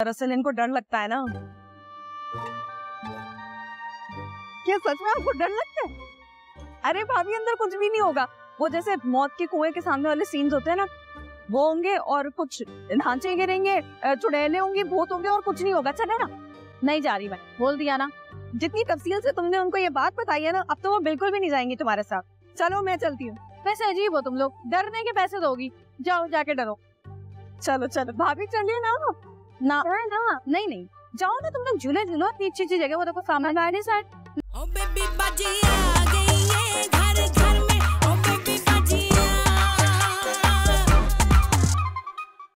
दरअसल इनको डर लगता है ना। क्या सच में आपको डर लगता है? अरे भाभी अंदर कुछ भी नहीं होगा, वो जैसे मौत के कुएं के सामने वाले सीन्स होते हैं ना, वो होंगे और कुछ ढांचे गिरेंगे, चुड़ैले होंगे, भूत होंगे और कुछ नहीं होगा। चले ना, नहीं जा रही मैं, बोल दिया ना। जितनी तफसील से तुमने उनको ये बात बताई है ना, अब तो वो बिल्कुल भी नहीं जाएंगी तुम्हारे साथ। चलो मैं चलती हूँ। वैसे अजीब हो तुम लोग, डरने के पैसे दोगी, जाओ जाके डरो। चलो चलो भाभी चलिए ना। ना ना नहीं नहीं जाओ ना, तुम लोग झूले झूलो, इतनी अच्छी जगह वो देखो सामने।